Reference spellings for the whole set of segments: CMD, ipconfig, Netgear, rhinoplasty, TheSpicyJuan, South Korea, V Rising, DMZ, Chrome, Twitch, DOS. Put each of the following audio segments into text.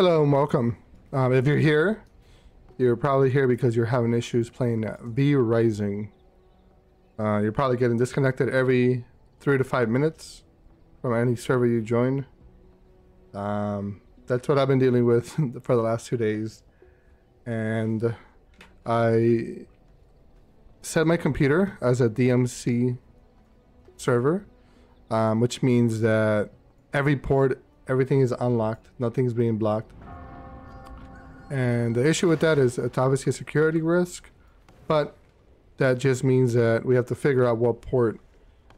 Hello and welcome. If you're here, you're probably here because you're having issues playing V Rising. You're probably getting disconnected every 3 to 5 minutes from any server you join. That's what I've been dealing with for the last 2 days. And I set my computer as a DMZ server, which means that every port, everything is unlocked, nothing's being blocked. And the issue with that is it's obviously a security risk, but that just means that we have to figure out what port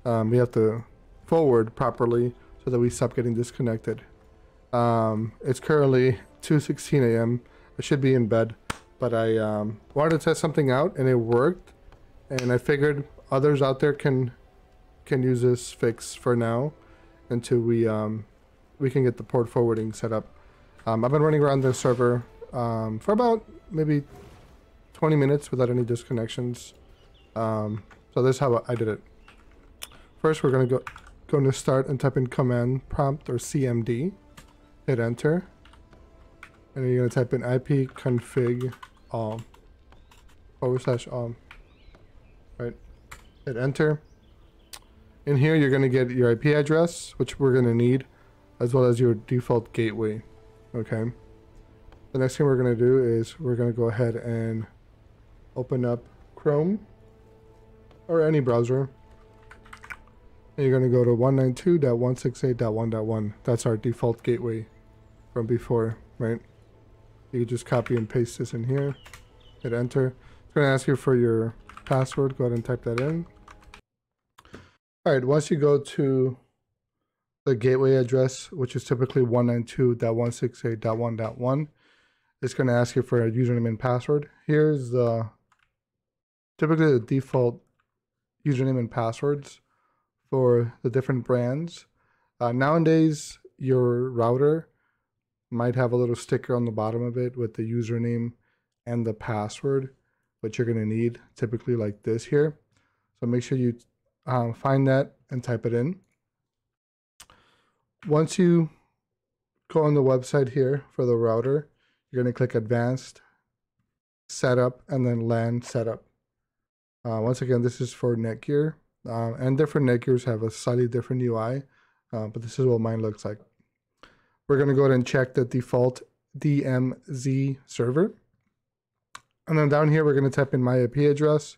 we have to forward properly so that we stop getting disconnected. It's currently 2:16 a.m. I should be in bed, but I wanted to test something out and it worked, and I figured others out there can use this fix for now until we can get the port forwarding set up. I've been running around the server for about maybe 20 minutes without any disconnections. So this is how I did it. First, we're going to start and type in command prompt or CMD. Hit enter. And you're going to type in ipconfig /all. Right. Hit enter. In here, you're going to get your IP address, which we're going to need, as well as your default gateway. Okay. The next thing we're going to do is we're going to go ahead and open up Chrome or any browser. And you're going to go to 192.168.1.1. That's our default gateway from before, right? You can just copy and paste this in here. Hit enter. It's going to ask you for your password. Go ahead and type that in. All right. Once you go to the gateway address, which is typically 192.168.1.1, it's going to ask you for a username and password. Here's the typically the default username and passwords for the different brands. Nowadays, your router might have a little sticker on the bottom of it with the username and the password, which you're going to need typically like this here. So make sure you find that and type it in. Once you go on the website here for the router, you're going to click Advanced, Setup, and then LAN Setup. Once again, this is for Netgear, and different Netgears have a slightly different UI, but this is what mine looks like. We're going to go ahead and check the default DMZ server. And then down here, we're going to type in my IP address,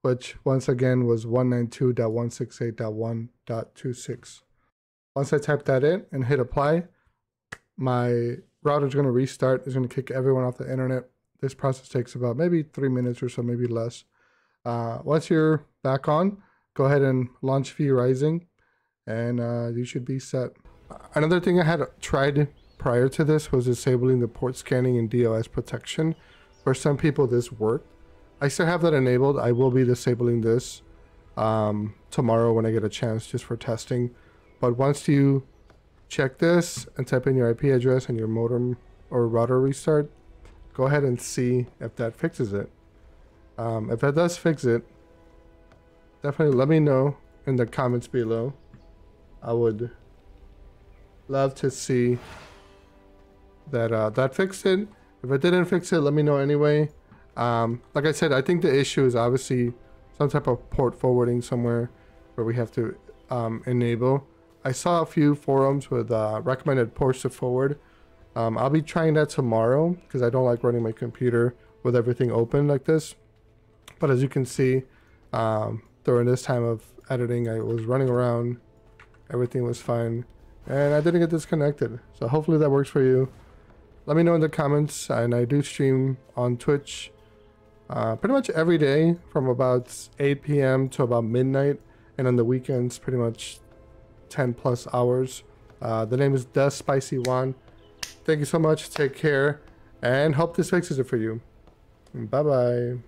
which once again was 192.168.1.26. Once I type that in and hit apply, my router is going to restart. It's going to kick everyone off the internet. This process takes about maybe 3 minutes or so, maybe less. Once you're back on, go ahead and launch V Rising, and you should be set. Another thing I had tried prior to this was disabling the port scanning and DOS protection. For some people, this worked. I still have that enabled. I will be disabling this tomorrow when I get a chance, just for testing. But once you check this and type in your IP address and your modem or router restart, go ahead and see if that fixes it. If that does fix it, definitely let me know in the comments below. I would love to see that that fixed it. If it didn't fix it, let me know anyway. Like I said, I think the issue is obviously some type of port forwarding somewhere where we have to enable. I saw a few forums with recommended ports to forward. I'll be trying that tomorrow because I don't like running my computer with everything open like this. But as you can see, during this time of editing, I was running around, everything was fine, and I didn't get disconnected. So hopefully that works for you. Let me know in the comments, and I do stream on Twitch pretty much every day from about 8 p.m. to about midnight, and on the weekends pretty much 10+ hours. The name is TheSpicyJuan. Thank you so much. Take care, and hope this fixes it for you. Bye bye.